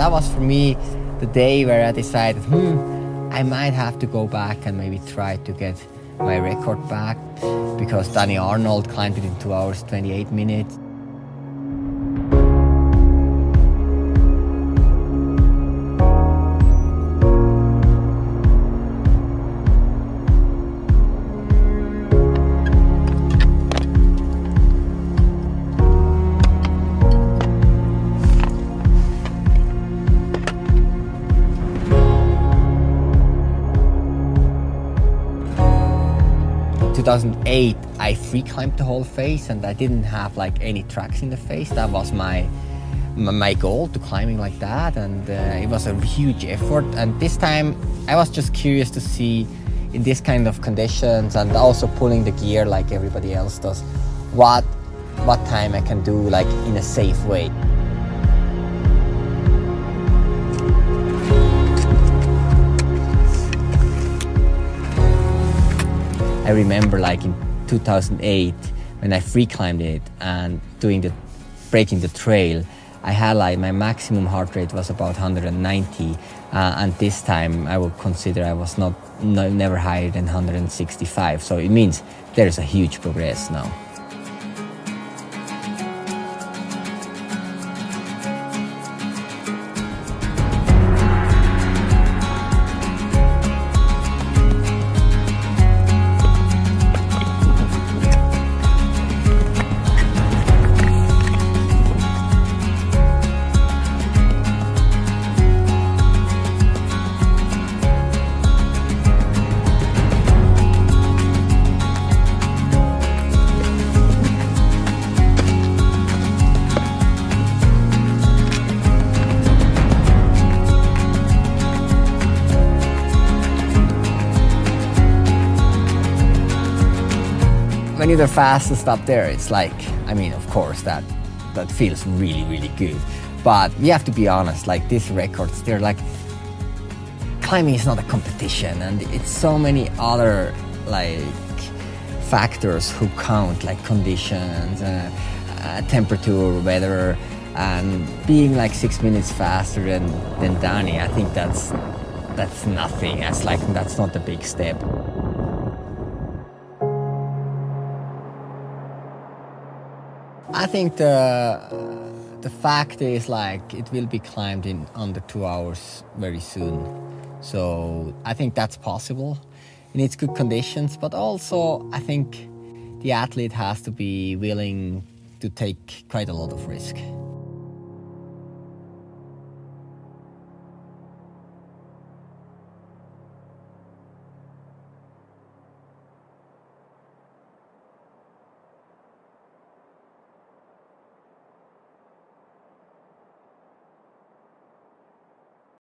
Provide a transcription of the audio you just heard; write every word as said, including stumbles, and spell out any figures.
that was for me the day where I decided, hmm, I might have to go back and maybe try to get my record back, because Dani Arnold climbed it in two hours, twenty-eight minutes. two thousand eight, I free climbed the whole face, and I didn't have like any tracks in the face. That was my my goal, to climbing like that, and uh, it was a huge effort. And this time I was just curious to see in this kind of conditions, and also pulling the gear like everybody else does, what what time I can do like in a safe way. I remember like in two thousand eight when I free climbed it and doing the breaking the trail, I had like my maximum heart rate was about one hundred ninety, uh, and this time I would consider I was not no, never higher than one hundred sixty-five, so it means there is a huge progress now. When you're the fastest up there, it's like, I mean, of course, that that feels really, really good. But you have to be honest, like these records, they're like, climbing is not a competition, and it's so many other like factors who count, like conditions, uh, uh, temperature, weather, and being like six minutes faster than, than Dani, I think that's, that's nothing. That's like, that's not a big step. I think the uh, the fact is like it will be climbed in under two hours very soon, so I think that's possible. It needs good conditions, but also I think the athlete has to be willing to take quite a lot of risk.